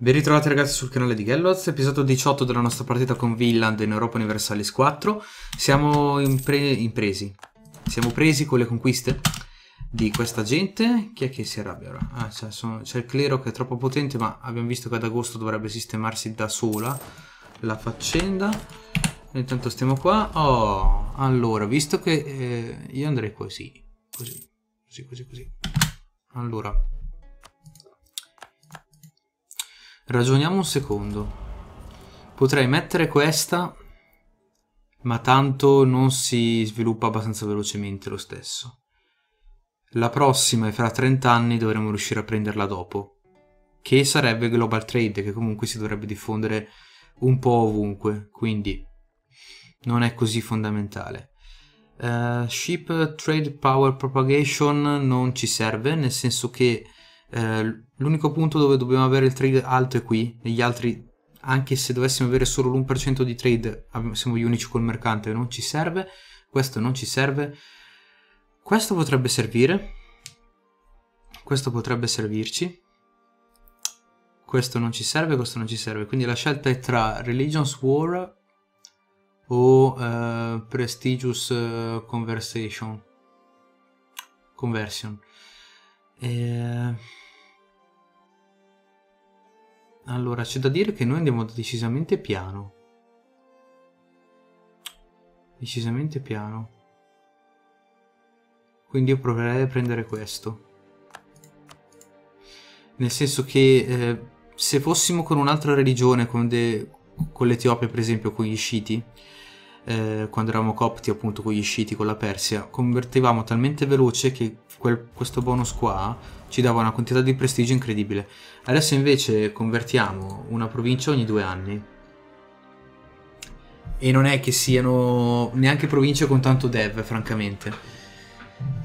Ben ritrovati ragazzi sul canale di Ghelloz, episodio 18 della nostra partita con Vinland in Europa Universalis 4. Siamo presi con le conquiste di questa gente. Chi è che si arrabbia ora? Ah, c'è il clero che è troppo potente, ma abbiamo visto che ad agosto dovrebbe sistemarsi da sola la faccenda. Intanto stiamo qua. Oh, allora, visto che io andrei così, così. Allora, ragioniamo un secondo. Potrei mettere questa, ma tanto non si sviluppa abbastanza velocemente lo stesso. La prossima è fra 30 anni, dovremmo riuscire a prenderla dopo, che sarebbe Global Trade, che comunque si dovrebbe diffondere un po' ovunque, quindi non è così fondamentale. Ship Trade Power Propagation non ci serve, nel senso che l'unico punto dove dobbiamo avere il trade alto è qui. Negli altri, anche se dovessimo avere solo l'1% di trade, siamo gli unici col mercante, non ci serve. Questo non ci serve. Questo potrebbe servire. Questo potrebbe servirci. Questo non ci serve, questo non ci serve. Quindi la scelta è tra Religions War o Prestigious Conversion. Allora, c'è da dire che noi andiamo decisamente piano. Decisamente piano. Quindi io proverei a prendere questo. Nel senso che se fossimo con un'altra religione, con l'Etiopia per esempio, con gli sciti, quando eravamo copti appunto con gli sciti, con la Persia, convertivamo talmente veloce che questo bonus qua ci dava una quantità di prestigio incredibile. Adesso invece convertiamo una provincia ogni 2 anni, e non è che siano neanche province con tanto dev francamente,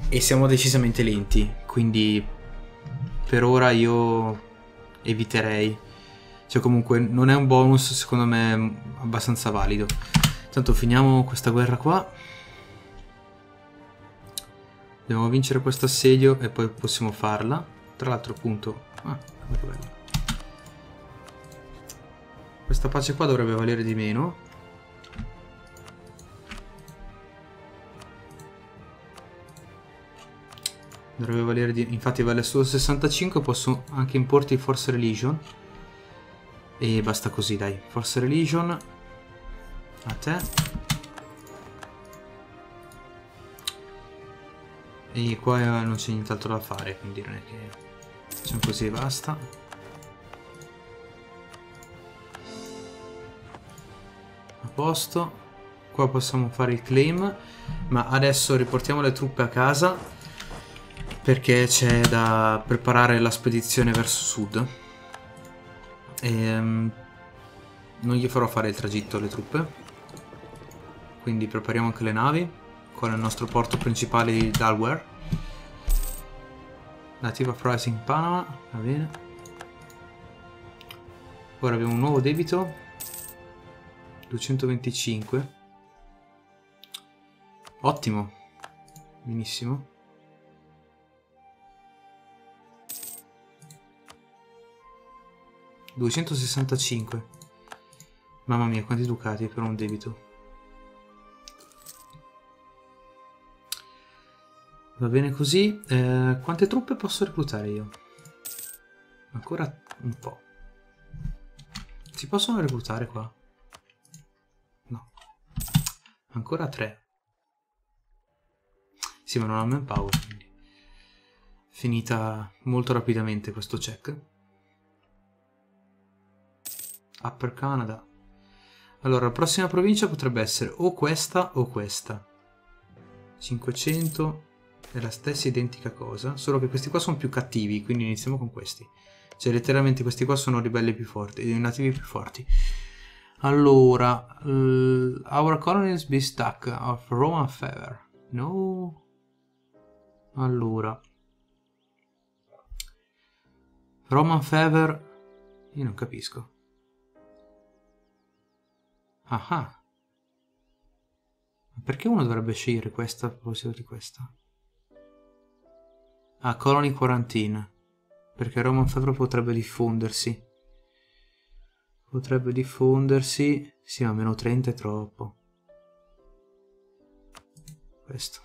e siamo decisamente lenti, quindi per ora io eviterei. Cioè comunque non è un bonus secondo me abbastanza valido. Tanto finiamo questa guerra qua. Dobbiamo vincere questo assedio e poi possiamo farla. Tra l'altro appunto... Ah, che bello. Questa pace qua dovrebbe valere di meno. Dovrebbe valere di... Infatti vale solo 65, posso anche importi Force Religion. E basta così, dai. Force Religion... A te. E qua non c'è nient'altro da fare, quindi non è che facciamo così e basta. A posto. Qua possiamo fare il claim, ma adesso riportiamo le truppe a casa perché c'è da preparare la spedizione verso sud. Non gli farò fare il tragitto alle truppe. Quindi prepariamo anche le navi con il nostro porto principale di Dalware Nativa Price in Panama, va bene. Ora abbiamo un nuovo debito 225. Ottimo. Benissimo. $265. Mamma mia, quanti ducati per un debito. Va bene così. Quante truppe posso reclutare io? Ancora un po'. Si possono reclutare qua? No. Ancora 3. Sì, ma non ho manpower, quindi. Finita molto rapidamente questo check. Upper Canada. Allora, la prossima provincia potrebbe essere o questa o questa. 500... È la stessa identica cosa, solo che questi qua sono più cattivi, quindi iniziamo con questi. Cioè letteralmente questi qua sono ribelli più forti, nativi più forti. Allora, our colonies be stuck of Roman Fever. No. Allora. Roman Fever... Io non capisco. Ah. Perché uno dovrebbe scegliere questa a proposito di questa? Ah, Colony Quarantine. Perché Roman Fever potrebbe diffondersi. potrebbe diffondersi. Sì, ma meno 30 è troppo. Questo.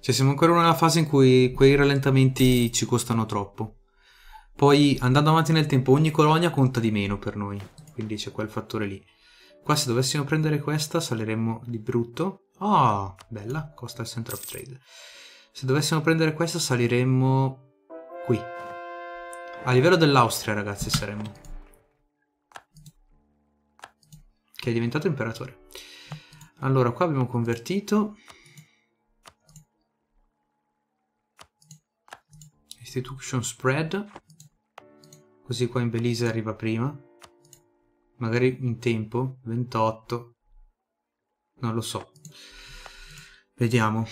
Cioè siamo ancora nella fase in cui quei rallentamenti ci costano troppo. Poi andando avanti nel tempo ogni colonia conta di meno per noi, quindi c'è quel fattore lì. Qua se dovessimo prendere questa saliremmo di brutto. Ah, bella, costa il Center of Trade. Se dovessimo prendere questa saliremmo qui. A livello dell'Austria ragazzi saremmo. Che è diventato imperatore. Allora qua abbiamo convertito. Institution spread. Così qua in Belize arriva prima. Magari in tempo. 28. Non lo so. Vediamo.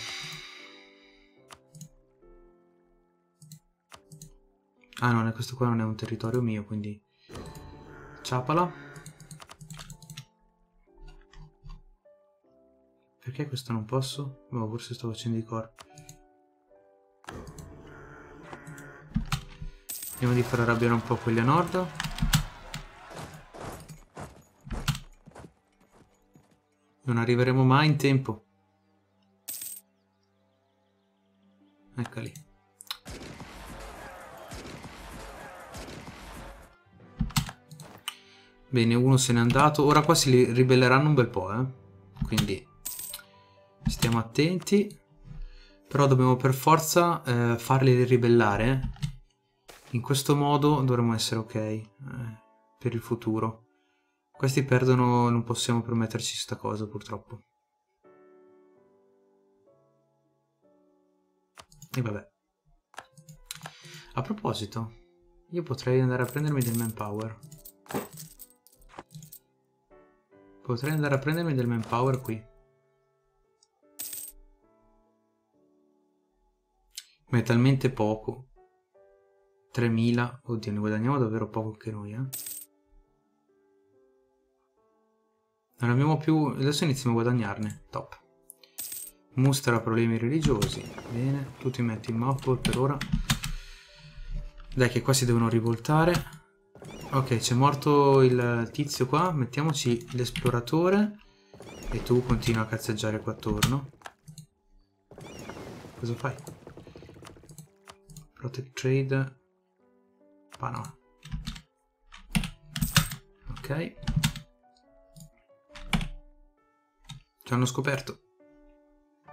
Ah no, questo qua non è un territorio mio, quindi... Ciapala. Perché questo non posso? No, forse sto facendo i corpi. Vediamo di far arrabbiare un po' quelli a nord. Non arriveremo mai in tempo. Ecco lì. Bene, uno se n'è andato. Ora qua si ribelleranno un bel po', quindi stiamo attenti. Però dobbiamo per forza farli ribellare. In questo modo dovremmo essere ok per il futuro. Questi perdono, non possiamo permetterci sta cosa purtroppo. E vabbè. A proposito, io potrei andare a prendermi del manpower. Potrei andare a prendermi del manpower qui. Ma è talmente poco. 3000, oddio, ne guadagniamo davvero poco anche noi, Non abbiamo più, adesso iniziamo a guadagnarne, top. Mostra problemi religiosi, bene, tu ti metti in mothball per ora. Dai che qua si devono rivoltare. Ok, c'è morto il tizio qua, mettiamoci l'esploratore e tu continua a cazzeggiare qua attorno. Cosa fai? Protect trade... Panama. Ok. Ci hanno scoperto.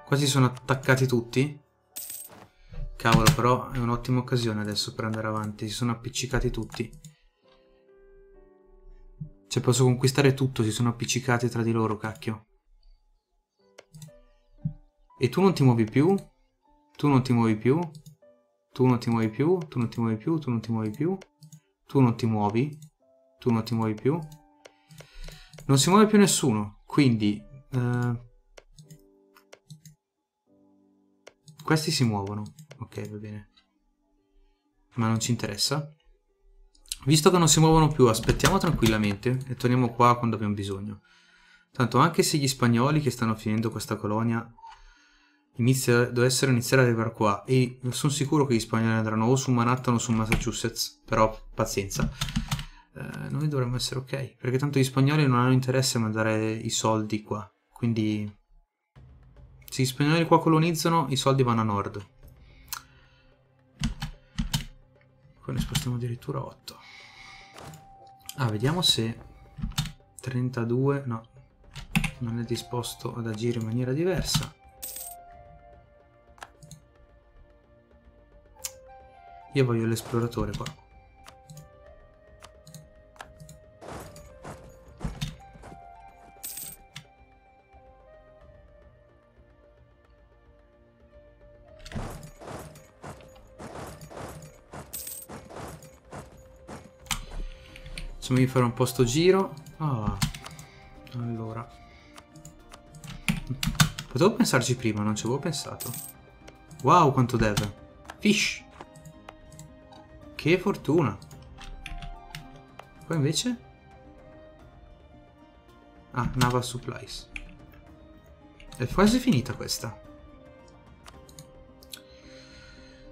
Qua si sono attaccati tutti. Cavolo, però è un'ottima occasione adesso per andare avanti. Si sono appiccicati tutti. Cioè posso conquistare tutto. Si sono appiccicati tra di loro, cacchio. E tu non ti muovi più. Tu non ti muovi più. Tu non ti muovi più, tu non ti muovi più, tu non ti muovi più, tu non ti muovi, tu non ti muovi più. Non si muove più nessuno, quindi questi si muovono. Ok, va bene. Ma non ci interessa. Visto che non si muovono più, aspettiamo tranquillamente e torniamo qua quando abbiamo bisogno. Tanto anche se gli spagnoli che stanno finendo questa colonia... dovessero iniziare ad arrivare qua e sono sicuro che gli spagnoli andranno o su Manhattan o su Massachusetts, però pazienza, noi dovremmo essere ok perché tanto gli spagnoli non hanno interesse a mandare i soldi qua, quindi se gli spagnoli qua colonizzano i soldi vanno a nord. Poi ne spostiamo addirittura 8. Ah, vediamo se 32 no, non è disposto ad agire in maniera diversa. Io voglio l'esploratore qua. Insomma, io farò un po' sto giro. Allora. Potevo pensarci prima, non ci avevo pensato. Wow, quanto deve. Fish. Che fortuna. Qua invece? Ah, naval supplies. È quasi finita questa.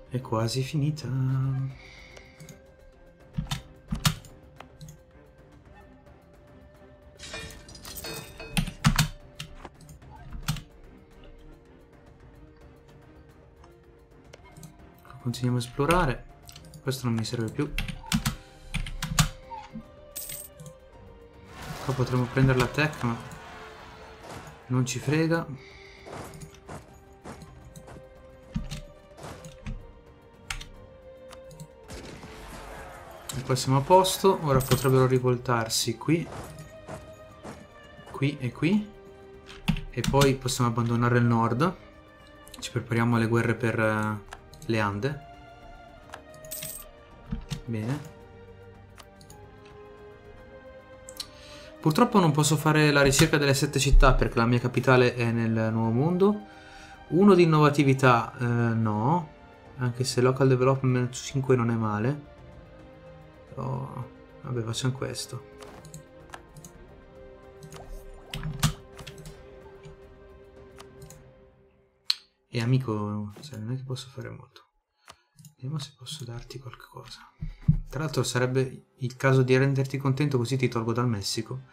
È quasi finita. continuiamo a esplorare. Questo non mi serve più. Qua potremmo prendere la tech, ma non ci frega. E qua siamo a posto. Ora potrebbero rivoltarsi qui, qui e qui. E poi possiamo abbandonare il nord. Ci prepariamo alle guerre per le Ande. Bene. Purtroppo non posso fare la ricerca delle 7 città perché la mia capitale è nel Nuovo Mondo. Uno di innovatività no, anche se local development 5 non è male. Oh, vabbè, facciamo questo. E amico, cioè, non è che posso fare molto. Vediamo se posso darti qualcosa. Tra l'altro sarebbe il caso di renderti contento, così ti tolgo dal Messico.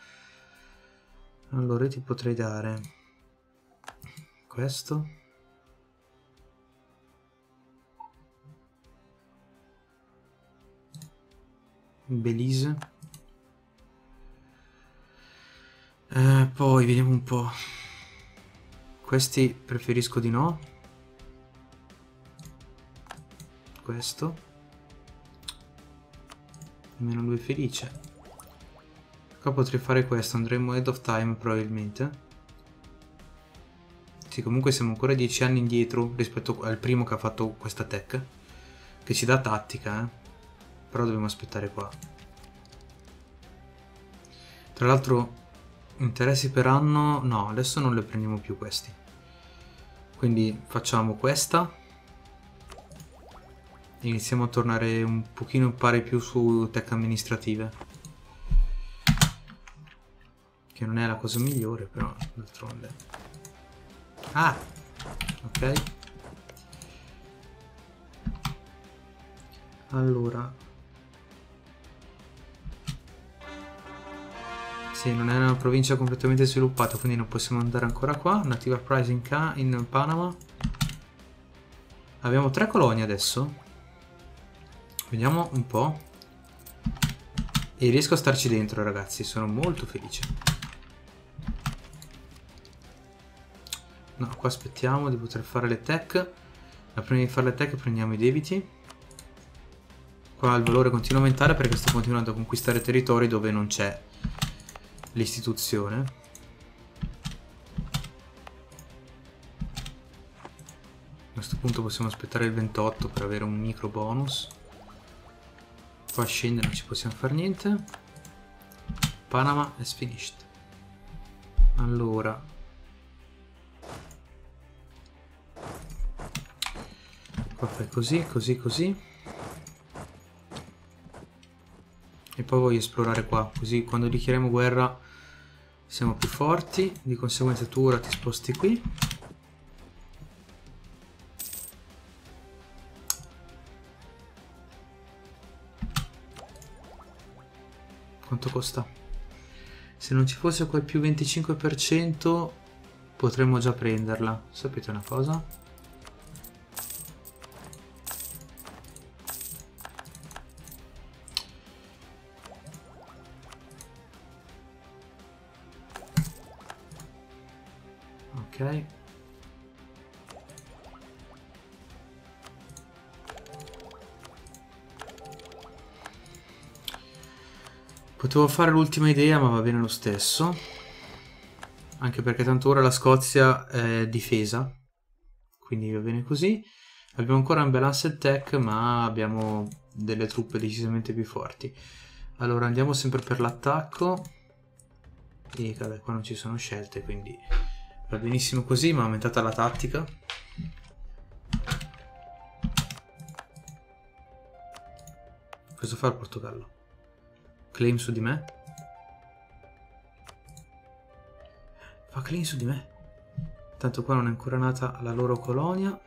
Allora ti potrei dare questo. Belize. Poi vediamo un po'. Questi preferisco di no. Questo almeno lui è felice. Qua potrei fare questo, andremo head of time probabilmente. Sì, comunque siamo ancora 10 anni indietro rispetto al primo che ha fatto questa tech, che ci dà tattica, però dobbiamo aspettare qua. Tra l'altro interessi per anno no, adesso non le prendiamo più questi, quindi facciamo questa. Iniziamo a tornare un pochino pari più su tech amministrative, che non è la cosa migliore, però d'altronde. Ah! Ok. Allora. Sì, non è una provincia completamente sviluppata, quindi non possiamo andare ancora qua. Nativa Price in Panama. Abbiamo 3 colonie adesso. Vediamo un po'. E riesco a starci dentro, ragazzi. Sono molto felice. No, qua aspettiamo di poter fare le tech. Ma prima di fare le tech prendiamo i debiti. Qua il valore continua a aumentare perché sto continuando a conquistare territori dove non c'è l'istituzione. A questo punto possiamo aspettare il 28 per avere un micro bonus. Qua scende, non ci possiamo fare niente. Panama is finished. Allora, qua fai così, così, così. E poi voglio esplorare qua, così quando dichiariamo guerra siamo più forti. Di conseguenza tu ora ti sposti qui. Quanto costa? Se non ci fosse quel più 25% potremmo già prenderla. Sapete una cosa? Ok. Potevo fare l'ultima idea, ma va bene lo stesso. Anche perché tanto ora la Scozia è difesa. Quindi va bene così. Abbiamo ancora un balanced tech, ma abbiamo delle truppe decisamente più forti. Allora andiamo sempre per l'attacco. E vabbè, qua non ci sono scelte, quindi va benissimo così, ma è aumentata la tattica. Cosa fa il Portogallo? Claim su di me? Fa claim su di me? Tanto qua non è ancora nata la loro colonia.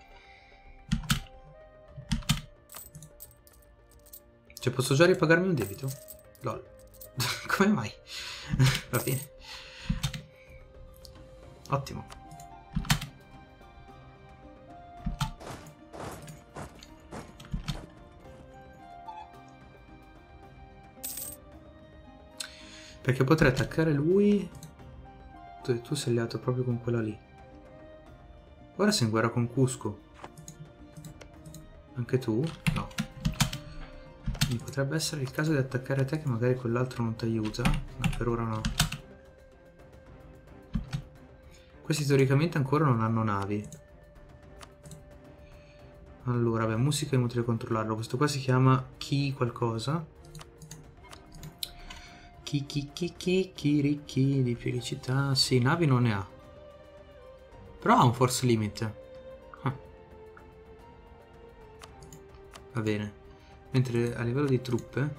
Cioè posso già ripagarmi un debito? Lol. Come mai? Va bene. Ottimo. Perché potrei attaccare lui. Tu sei alleato proprio con quella lì. Ora sei in guerra con Cusco. Anche tu? No. Quindi potrebbe essere il caso di attaccare te, che magari quell'altro non ti aiuta. Ma per ora no. Questi teoricamente ancora non hanno navi. Allora, beh, musica è inutile controllarlo. Questo qua si chiama Chi qualcosa. Chi ricchi di felicità. Sì, navi non ne ha. Però ha un force limit. Va bene. Mentre a livello di truppe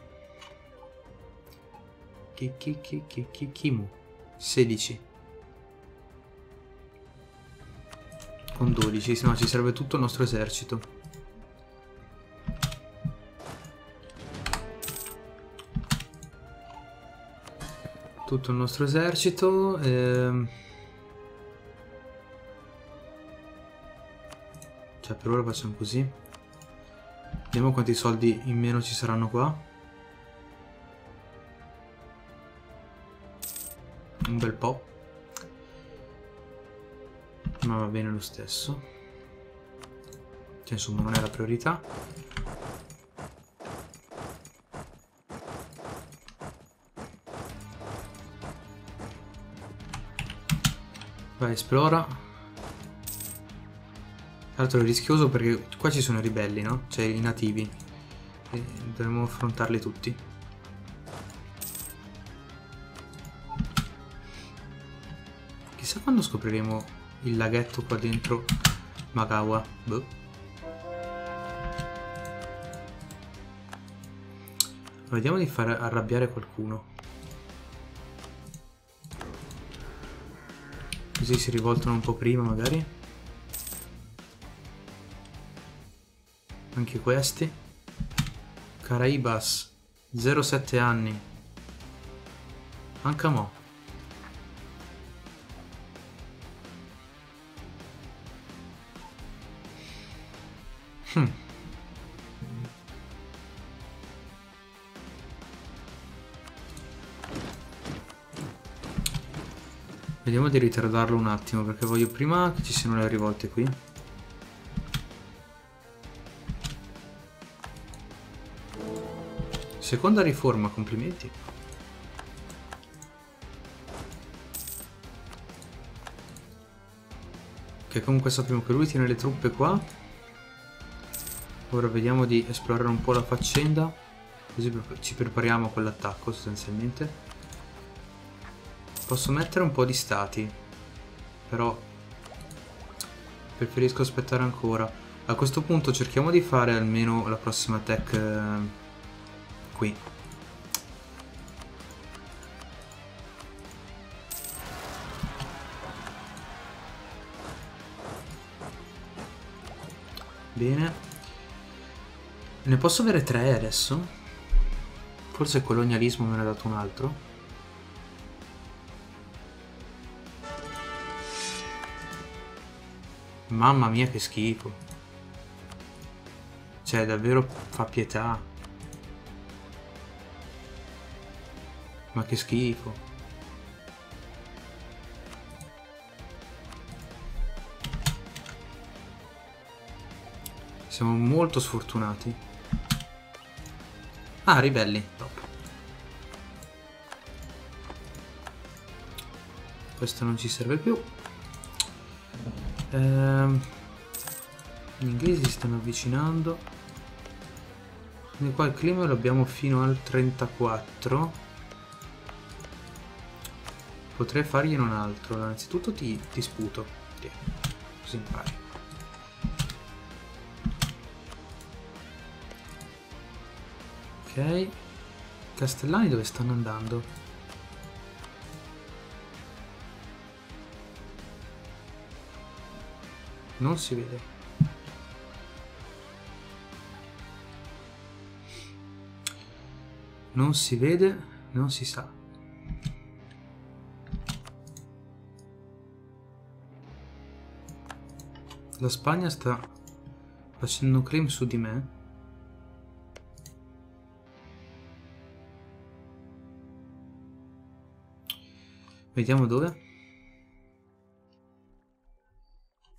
Kimu 16 con 12, se no ci serve tutto il nostro esercito. Tutto il nostro esercito. Cioè per ora facciamo così. Vediamo quanti soldi in meno ci saranno qua. Un bel po'. Ma va bene lo stesso. Cioè insomma non è la priorità. Vai, esplora. Tra l'altro è rischioso perché qua ci sono i ribelli, no? Cioè i nativi. E dovremmo affrontarli tutti. Chissà quando scopriremo il laghetto qua dentro Magawa. Boh. Vediamo di far arrabbiare qualcuno. Così si rivoltano un po' prima magari. Anche questi. Caribas 07 anni. Anche mo. Vediamo di ritardarlo un attimo, perché voglio prima che ci siano le rivolte qui. Seconda riforma, complimenti. Che comunque sappiamo che lui tiene le truppe qua. Ora vediamo di esplorare un po' la faccenda, così ci prepariamo a quell'attacco sostanzialmente. Posso mettere un po' di stati, però preferisco aspettare ancora. A questo punto cerchiamo di fare almeno la prossima tech qui. Bene. Ne posso avere 3 adesso? Forse il colonialismo me ne ha dato un altro. Mamma mia che schifo. Cioè davvero fa pietà. Ma che schifo. Siamo molto sfortunati. Ah, ribelli. Top. Questo non ci serve più. Gli inglesi si stanno avvicinando. Quindi qua il clima lo abbiamo fino al 34. Potrei fargliene un altro. Allora, innanzitutto ti sputo. Yeah. Così impari. Ok. Castellani dove stanno andando? Non si vede. Non si vede, non si sa. La Spagna sta facendo un claim su di me. Vediamo dove.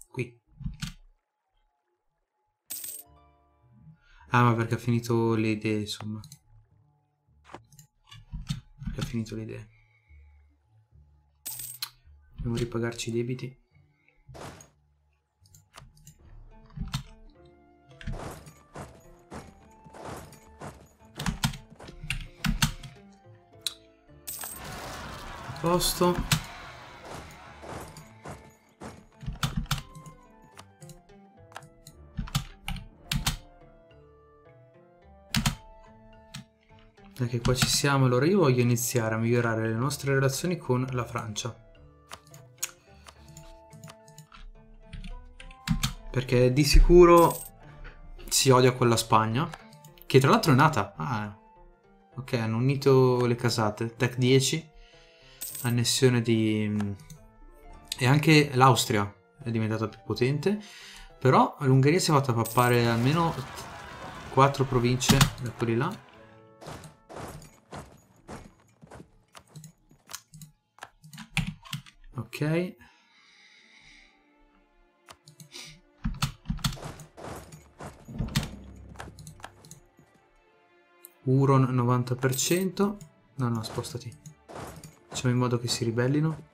Qui. Ah, ma perché ha finito le idee, insomma. Perché ha finito le idee. Dobbiamo ripagarci i debiti. Posto. Anche qua ci siamo. Allora io voglio iniziare a migliorare le nostre relazioni con la Francia, perché di sicuro si odia quella Spagna, che tra l'altro è nata. Ah, ok, hanno unito le casate. Tech 10, annessione di... e anche l'Austria è diventata più potente, però l'Ungheria si è fatta pappare almeno 4 province da quelli là. Ok, Uron 90%. No, no, spostati. Facciamo in modo che si ribellino.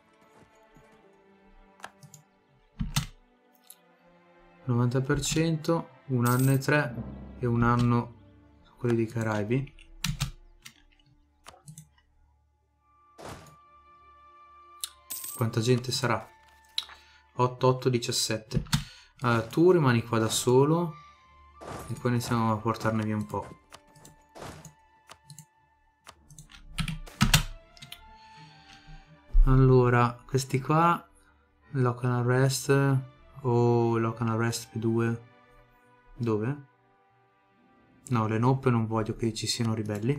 90%, un anno e 3 e un anno su quelli dei Caraibi. Quanta gente sarà? 8, 8, 17. Allora, tu rimani qua da solo e poi iniziamo a portarne via un po'. Allora, questi qua, lock and arrest o lock and arrest P2, dove? No, le noppe non voglio che ci siano ribelli.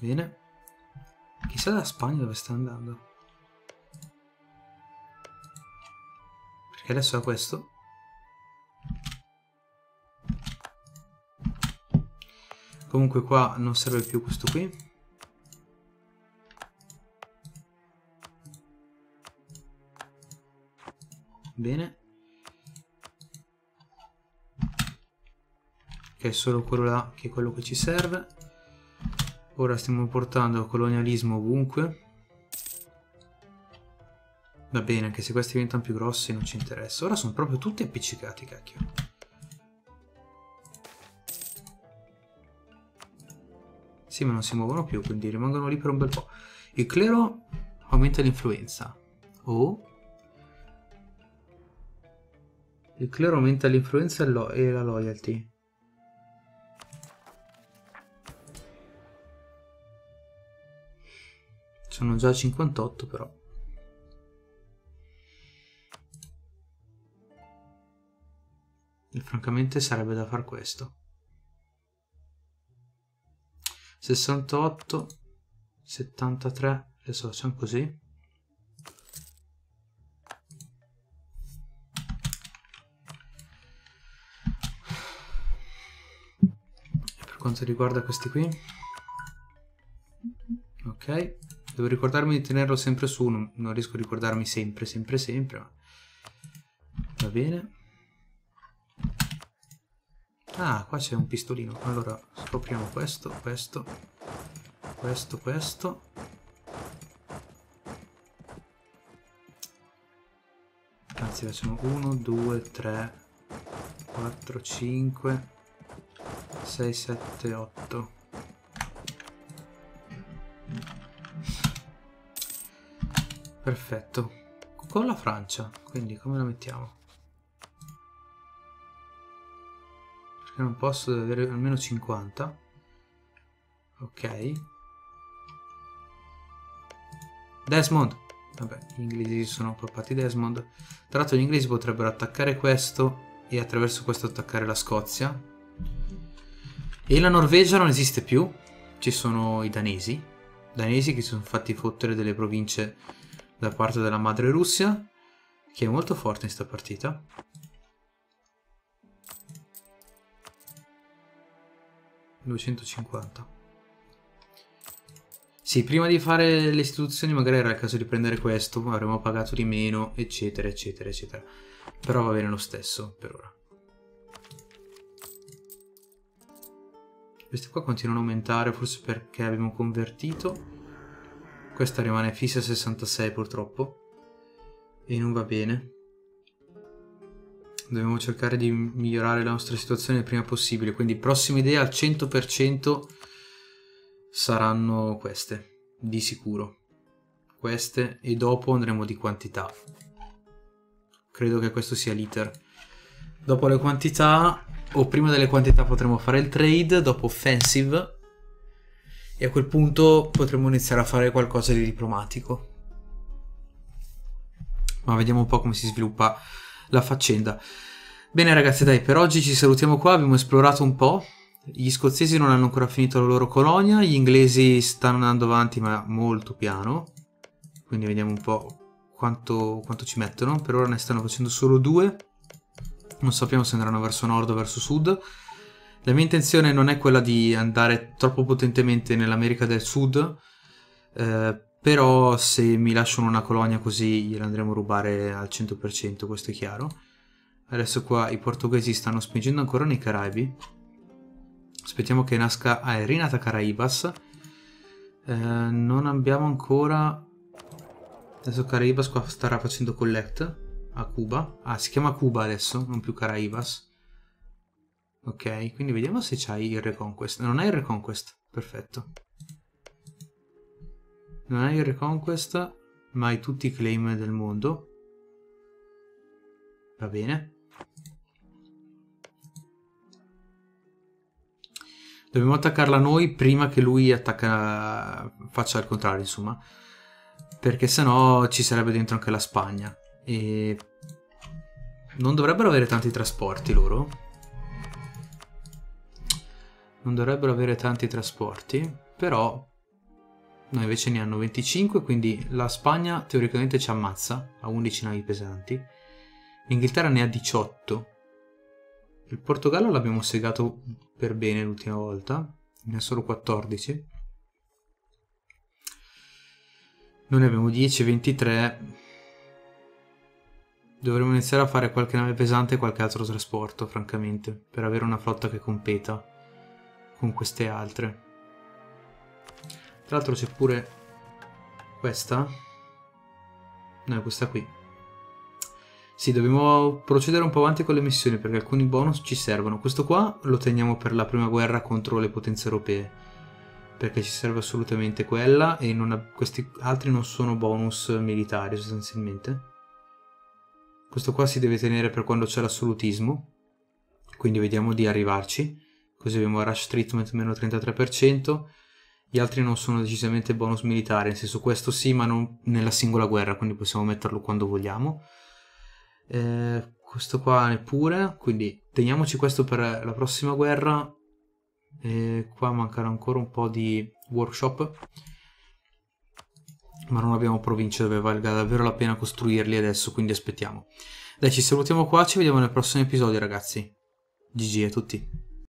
Bene, chissà la Spagna dove sta andando, perché adesso ha questo. Comunque qua non serve più questo qui. Bene. Che è solo quello là che è quello che ci serve. Ora stiamo portando colonialismo ovunque. Va bene, anche se questi diventano più grossi non ci interessa. Ora sono proprio tutti appiccicati, cacchio. Sì, ma non si muovono più, quindi rimangono lì per un bel po'. Il clero aumenta l'influenza. Oh. Il clero aumenta l'influenza e la loyalty. Sono già a 58 però. E francamente sarebbe da far questo. 68, 73, adesso facciamo così. E per quanto riguarda questi qui, ok, devo ricordarmi di tenerlo sempre su, non riesco a ricordarmi sempre, ma va bene. Ah, qua c'è un pistolino. Allora, scopriamo questo. Anzi, facciamo 1, 2, 3, 4, 5, 6, 7, 8. Perfetto. Con la Francia, quindi come la mettiamo? Non posso, deve avere almeno 50. Ok, Desmond. Vabbè, gli inglesi sono papati Desmond. Tra l'altro gli inglesi potrebbero attaccare questo e attraverso questo attaccare la Scozia. E la Norvegia non esiste più. Ci sono i Danesi. Danesi che si sono fatti fottere delle province da parte della madre Russia, che è molto forte in sta partita. 250. Sì, prima di fare le istituzioni magari era il caso di prendere questo, avremmo pagato di meno, eccetera, eccetera, eccetera. Però va bene lo stesso, per ora. Queste qua continuano a aumentare, forse perché abbiamo convertito. Questa rimane fissa a 66 purtroppo. E non va bene. Dobbiamo cercare di migliorare la nostra situazione il prima possibile. Quindi prossima idea al 100%... saranno queste di sicuro, queste, e dopo andremo di quantità. Credo che questo sia l'iter. Dopo le quantità, o prima delle quantità, potremo fare il trade, dopo offensive, e a quel punto potremo iniziare a fare qualcosa di diplomatico. Ma vediamo un po' come si sviluppa la faccenda. Bene ragazzi, dai, per oggi ci salutiamo qua. Abbiamo esplorato un po'. Gli scozzesi non hanno ancora finito la loro colonia, gli inglesi stanno andando avanti ma molto piano, quindi vediamo un po' quanto ci mettono. Per ora ne stanno facendo solo 2, non sappiamo se andranno verso nord o verso sud. La mia intenzione non è quella di andare troppo potentemente nell'America del Sud, però se mi lasciano una colonia così gliela andremo a rubare al 100%, questo è chiaro. Adesso qua i portoghesi stanno spingendo ancora nei Caraibi. Aspettiamo che nasca... ah, è rinata Caribas. Non abbiamo ancora... adesso Caribas qua starà facendo collect a Cuba. Ah, si chiama Cuba adesso, non più Caribas. Ok, quindi vediamo se c'hai il Reconquest. Non hai il Reconquest, perfetto. Non hai il Reconquest, ma hai tutti i claim del mondo. Va bene. Dobbiamo attaccarla noi prima che lui attacca, faccia il contrario, insomma. Perché sennò ci sarebbe dentro anche la Spagna. E non dovrebbero avere tanti trasporti loro. Non dovrebbero avere tanti trasporti. Però noi invece ne hanno 25, quindi la Spagna teoricamente ci ammazza. Ha 11 navi pesanti. L'Inghilterra ne ha 18. Il Portogallo l'abbiamo segato per bene l'ultima volta, ne ha solo 14. Noi ne abbiamo 10, 23. Dovremmo iniziare a fare qualche nave pesante e qualche altro trasporto, francamente, per avere una flotta che competa con queste altre. Tra l'altro c'è pure questa. No, questa qui. Sì, dobbiamo procedere un po' avanti con le missioni perché alcuni bonus ci servono. Questo qua lo teniamo per la prima guerra contro le potenze europee, perché ci serve assolutamente quella, e non questi altri non sono bonus militari sostanzialmente. Questo qua si deve tenere per quando c'è l'assolutismo, quindi vediamo di arrivarci. Così abbiamo Rush Treatment meno 33%, gli altri non sono decisamente bonus militari, nel senso questo sì ma non nella singola guerra, quindi possiamo metterlo quando vogliamo. Questo qua neppure, quindi teniamoci questo per la prossima guerra. Qua mancano ancora un po' di workshop, ma non abbiamo province dove valga davvero la pena costruirli adesso, quindi aspettiamo. Dai, ci salutiamo qua, ci vediamo nel prossimo episodio ragazzi. GG a tutti.